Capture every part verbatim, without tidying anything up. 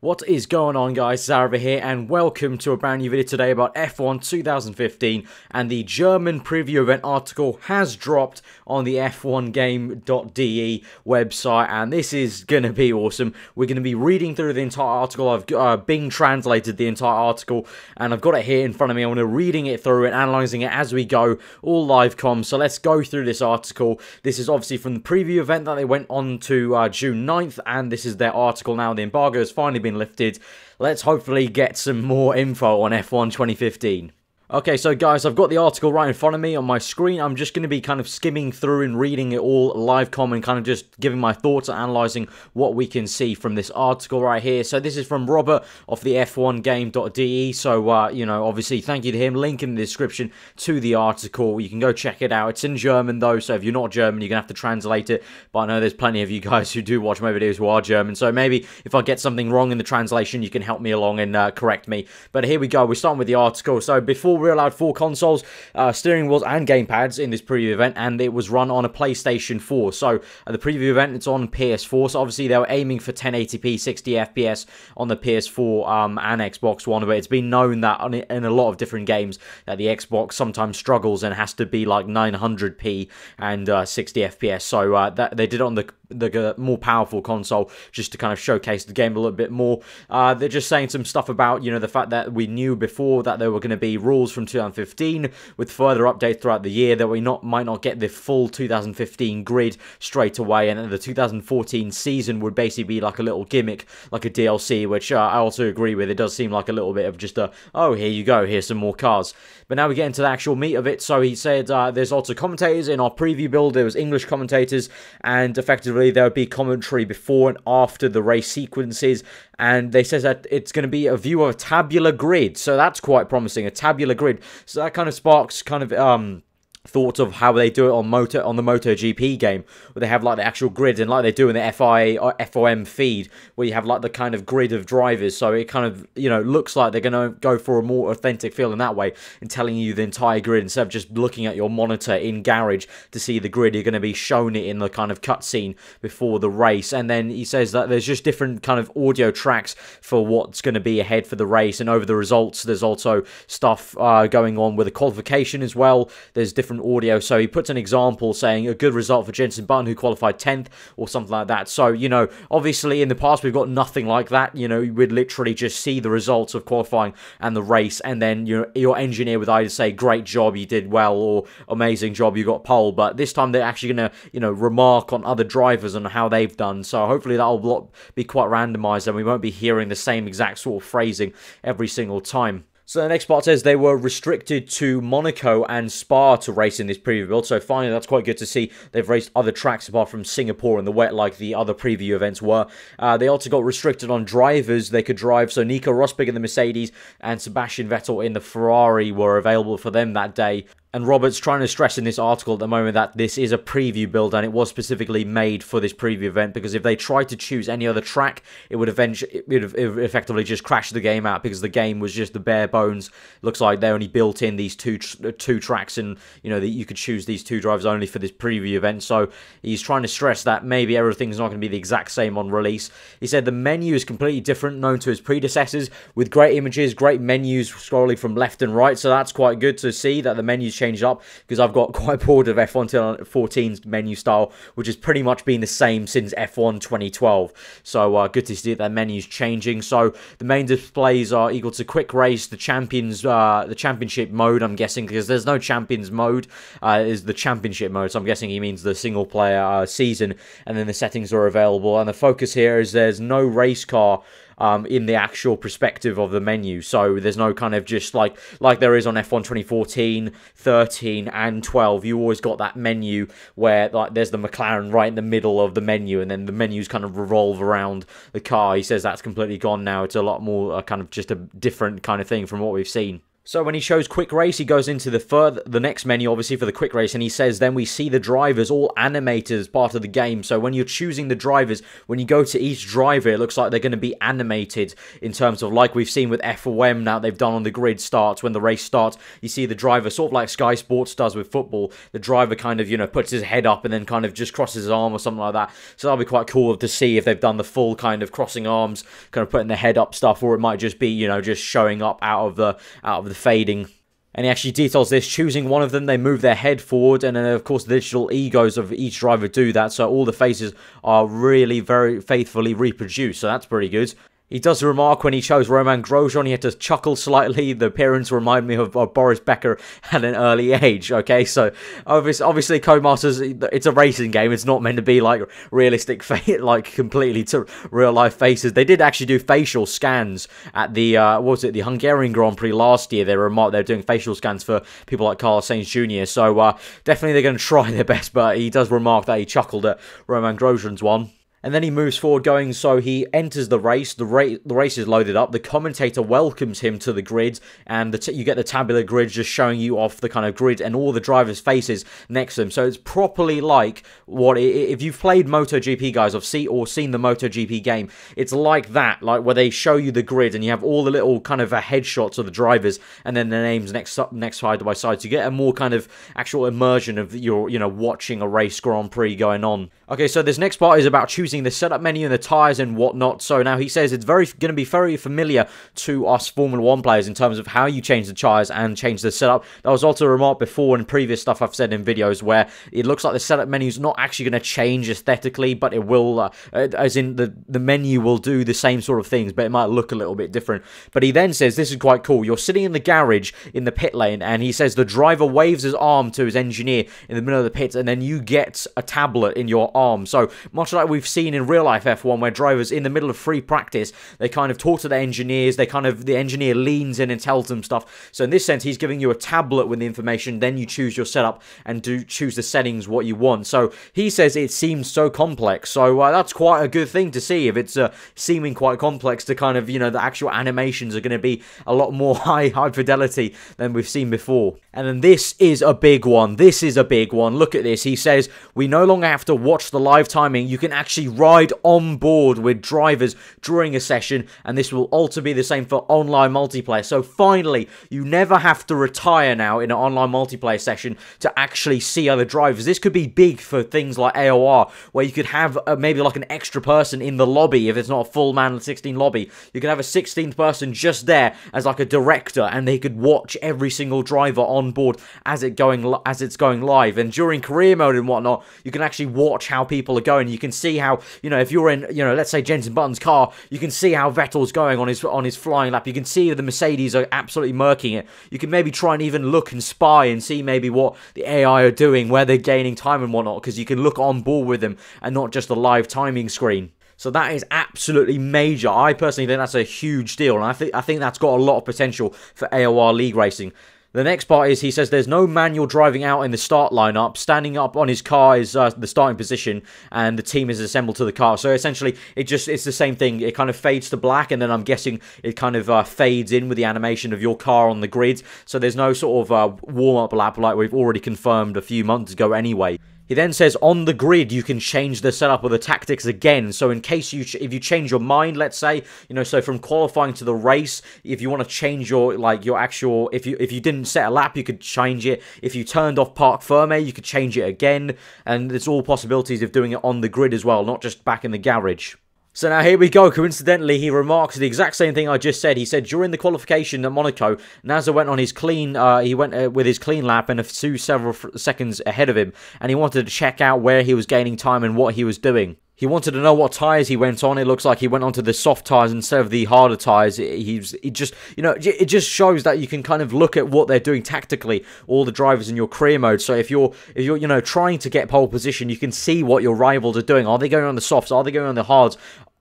What is going on, guys? Zareva here and welcome to a brand new video today about F one twenty fifteen, and the German preview event article has dropped on the F one game dot D E website, and this is going to be awesome. We're going to be reading through the entire article. I've uh, Bing translated the entire article and I've got it here in front of me. I'm going to be reading it through and analysing it as we go, all live comms. So let's go through this article. This is obviously from the preview event that they went on to uh, June ninth, and this is their article now. The embargo has finally been been lifted. Let's hopefully get some more info on F one twenty fifteen. Okay, so guys, I've got the article right in front of me on my screen. I'm just going to be kind of skimming through and reading it all live com and kind of just giving my thoughts and analysing what we can see from this article right here. So this is from Robert of the F one game dot D E. So, uh, you know, obviously thank you to him. Link in the description to the article. You can go check it out. It's in German though, so if you're not German, you're going to have to translate it. But I know there's plenty of you guys who do watch my videos who are German. So maybe if I get something wrong in the translation, you can help me along and uh, correct me. But here we go. We're starting with the article. So before we're allowed four consoles, uh, steering wheels and gamepads in this preview event, and it was run on a PlayStation four. So at the preview event, it's on P S four, so obviously they were aiming for ten eighty p sixty F P S on the P S four um, and Xbox One, but it's been known that in a lot of different games that the Xbox sometimes struggles and has to be like nine hundred p and uh, sixty F P S, so uh, that, they did it on the the more powerful console just to kind of showcase the game a little bit more. Uh, they're just saying some stuff about, you know, the fact that we knew before that there were going to be rules from two thousand fifteen with further updates throughout the year, that we not might not get the full two thousand fifteen grid straight away, and the two thousand fourteen season would basically be like a little gimmick, like a D L C, which uh, I also agree with. It does seem like a little bit of just a, oh, here you go, here's some more cars. But now we get into the actual meat of it. So he said uh, there's lots of commentators in our preview build. There was English commentators, and effectively there would be commentary before and after the race sequences, and they says that it's going to be a view of a tabular grid, so that's quite promising, a tabular grid. So that kind of sparks kind of um thoughts of how they do it on moto on the MotoGP game, where they have like the actual grid, and like they do in the F I A or F O M feed, where you have like the kind of grid of drivers. So it kind of, you know, looks like they're going to go for a more authentic feel in that way, and telling you the entire grid instead of just looking at your monitor in garage to see the grid. You're going to be shown it in the kind of cutscene before the race. And then he says that there's just different kind of audio tracks for what's going to be ahead for the race, and over the results there's also stuff uh, going on with the qualification as well. There's different audio. So he puts an example saying a good result for Jenson Button, who qualified tenth or something like that. So, you know, obviously in the past we've got nothing like that. You know, we'd literally just see the results of qualifying and the race, and then your, your engineer would either say great job, you did well, or amazing job, you got pole. But this time they're actually going to, you know, remark on other drivers and how they've done. So hopefully that'll be quite randomized and we won't be hearing the same exact sort of phrasing every single time. So the next part says they were restricted to Monaco and Spa to race in this preview build. So finally, that's quite good to see. They've raced other tracks apart from Singapore and the wet, like the other preview events were. Uh, they also got restricted on drivers they could drive. So Nico Rosberg in the Mercedes and Sebastian Vettel in the Ferrari were available for them that day. And Robert's trying to stress in this article at the moment that this is a preview build and it was specifically made for this preview event, because if they tried to choose any other track, it would eventually it would effectively just crash the game out, because the game was just the bare bones. Looks like they only built in these two two tracks, and you know that you could choose these two drivers only for this preview event. So he's trying to stress that maybe everything's not going to be the exact same on release. He said the menu is completely different, known to his predecessors, with great images, great menus scrolling from left and right. So that's quite good to see that the menu's changed Changed up, because I've got quite bored of F one twenty fourteen's menu style, which has pretty much been the same since F one twenty twelve. So uh, good to see that menu's changing. So the main displays are equal to Quick Race, the Champions, uh, the Championship mode. I'm guessing, because there's no Champions mode, uh, is the Championship mode. So I'm guessing he means the single player uh, season. And then the settings are available. And the focus here is there's no race car Um, in the actual perspective of the menu, so there's no kind of just like like there is on F one twenty fourteen, thirteen, and twelve. You always got that menu where like there's the McLaren right in the middle of the menu, and then the menus kind of revolve around the car. He says that's completely gone now. It's a lot more uh, kind of just a different kind of thing from what we've seen. So when he shows quick race, he goes into the further, the next menu, obviously, for the quick race, and he says, then we see the drivers all animated as part of the game. So when you're choosing the drivers, when you go to each driver, it looks like they're going to be animated in terms of, like we've seen with F O M now, they've done on the grid starts. When the race starts, you see the driver, sort of like Sky Sports does with football. The driver kind of, you know, puts his head up and then kind of just crosses his arm or something like that. So that'll be quite cool to see if they've done the full kind of crossing arms, kind of putting the head up stuff, or it might just be, you know, just showing up out of the, out of the fading. And he actually details this, choosing one of them, they move their head forward, and then of course the digital egos of each driver do that, so all the faces are really very faithfully reproduced, so that's pretty good. He does remark when he chose Romain Grosjean, he had to chuckle slightly. The appearance reminded me of, of Boris Becker at an early age, okay? So, obviously, obviously Codemasters, it's a racing game. It's not meant to be, like, realistic, like, completely to real-life faces. They did actually do facial scans at the, uh, what was it, the Hungarian Grand Prix last year. They remarked they were doing facial scans for people like Carl Sainz Junior So, uh, definitely they're going to try their best, but he does remark that he chuckled at Romain Grosjean's one. And then he moves forward going, so he enters the race, the, ra the race is loaded up, the commentator welcomes him to the grid, and the t you get the tabular grid just showing you off the kind of grid and all the drivers' faces next to them. So it's properly like what, if you've played MotoGP, guys, or, see or seen the MotoGP game, it's like that, like where they show you the grid and you have all the little kind of uh, headshots of the drivers and then their names next next side by side. So you get a more kind of actual immersion of your, you know, watching a race Grand Prix going on. Okay, so this next part is about choosing the setup menu and the tyres and whatnot. So now he says it's very going to be very familiar to us Formula One players in terms of how you change the tyres and change the setup. That was also a remark before in previous stuff I've said in videos where it looks like the setup menu is not actually going to change aesthetically, but it will, uh, as in the, the menu will do the same sort of things, but it might look a little bit different. But he then says, this is quite cool, you're sitting in the garage in the pit lane, and he says the driver waves his arm to his engineer in the middle of the pits, and then you get a tablet in your arm. So much like we've seen in real life F one where drivers in the middle of free practice, they kind of talk to their engineers, they kind of, the engineer leans in and tells them stuff. So in this sense, he's giving you a tablet with the information, then you choose your setup and do choose the settings what you want. So he says it seems so complex. So uh, that's quite a good thing to see, if it's uh, seeming quite complex to kind of, you know, the actual animations are going to be a lot more high, high fidelity than we've seen before. And then this is a big one. This is a big one. Look at this. He says we no longer have to watch the live timing. You can actually ride on board with drivers during a session, and this will also be the same for online multiplayer. So finally, you never have to retire now in an online multiplayer session to actually see other drivers. This could be big for things like A O R, where you could have uh, maybe like an extra person in the lobby. If it's not a full man sixteen lobby, you could have a sixteenth person just there as like a director, and they could watch every single driver on board as it going as it's going live. And during career mode and whatnot, you can actually watch how people are going. You can see how, you know, if you're in, you know, let's say Jenson Button's car, you can see how Vettel's going on his on his flying lap. You can see the Mercedes are absolutely murking it. You can maybe try and even look and spy and see maybe what the A I are doing, where they're gaining time and whatnot, because you can look on board with them and not just the live timing screen. So that is absolutely major. I personally think that's a huge deal, and I think I think that's got a lot of potential for A O R league racing. The next part is, he says there's no manual driving out in the start lineup. Standing up on his car is uh, the starting position, and the team is assembled to the car. So essentially, it just it's the same thing. It kind of fades to black, and then I'm guessing it kind of uh, fades in with the animation of your car on the grid. So there's no sort of uh, warm-up lap like we've already confirmed a few months ago anyway. He then says, on the grid, you can change the setup or the tactics again. So in case you, ch if you change your mind, let's say, you know, so from qualifying to the race, if you want to change your, like, your actual, if you if you didn't set a lap, you could change it. If you turned off Parc Ferme, you could change it again. And there's all possibilities of doing it on the grid as well, not just back in the garage. So now here we go. Coincidentally, he remarks the exact same thing I just said. He said during the qualification at Monaco, Nasr went on his clean. Uh, he went uh, with his clean lap and a few several seconds ahead of him, and he wanted to check out where he was gaining time and what he was doing. He wanted to know what tyres he went on. It looks like he went onto the soft tyres instead of the harder tyres. He's he just, you know, it just shows that you can kind of look at what they're doing tactically, all the drivers in your career mode. So if you're, if you're, you know, trying to get pole position, you can see what your rivals are doing. Are they going on the softs? Are they going on the hards?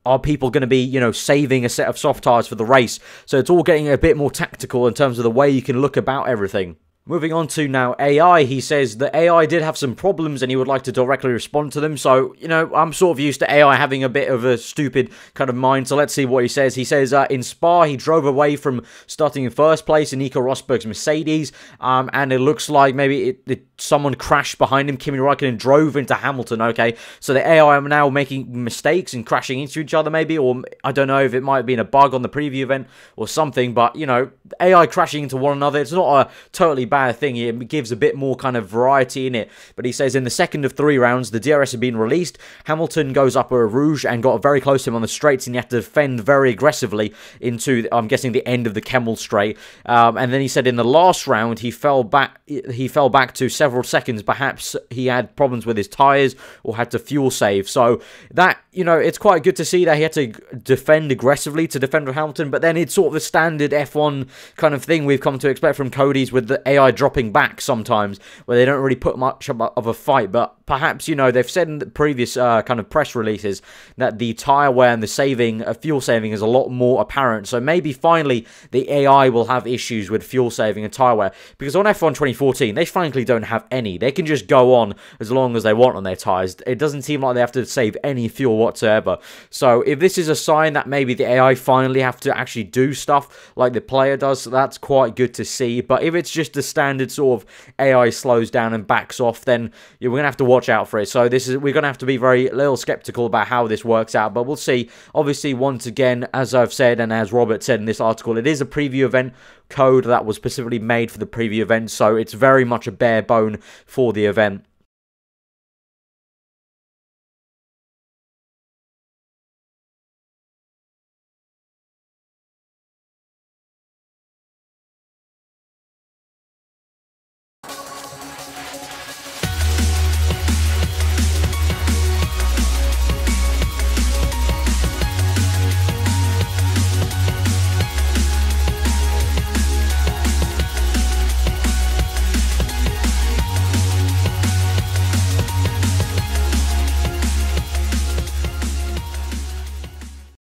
Are people going to be, you know, saving a set of soft tyres for the race? So it's all getting a bit more tactical in terms of the way you can look about everything. Moving on to now A I, he says that A I did have some problems and he would like to directly respond to them. So, you know, I'm sort of used to A I having a bit of a stupid kind of mind. So let's see what he says. He says, uh, in Spa, he drove away from starting in first place in Nico Rosberg's Mercedes. Um, and it looks like maybe it, it, someone crashed behind him. Kimi Räikkönen drove into Hamilton, okay? So the A I are now making mistakes and crashing into each other maybe. Or I don't know if it might have been a bug on the preview event or something. But, you know, A I crashing into one another, it's not a totally bad thing. It gives a bit more kind of variety in it. But he says in the second of three rounds, the D R S had been released. Hamilton goes up a Rouge and got very close to him on the straights, and he had to defend very aggressively into, I'm guessing, the end of the Kemmel Straight. Um, and then he said in the last round, he fell back. He fell back to several seconds. Perhaps he had problems with his tires or had to fuel save. So that, you know, it's quite good to see that he had to defend aggressively to defend with Hamilton. But then it's sort of the standard F one kind of thing we've come to expect from Cody's with the A I dropping back sometimes, where they don't really put much of a fight. But perhaps, you know, they've said in the previous uh, kind of press releases that the tyre wear and the saving, uh, fuel saving is a lot more apparent. So maybe finally the A I will have issues with fuel saving and tyre wear, because on F one twenty fourteen, they frankly don't have any. They can just go on as long as they want on their tyres. It doesn't seem like they have to save any fuel whatsoever. So if this is a sign that maybe the A I finally have to actually do stuff like the player does, so that's quite good to see. But if it's just the standard sort of A I slows down and backs off, then yeah, we're gonna have to watch out for it. So this is, we're gonna have to be very little skeptical about how this works out, but we'll see. Obviously, once again, as I've said and as Robert said in this article, it is a preview event code that was specifically made for the preview event, so it's very much a bare bone for the event.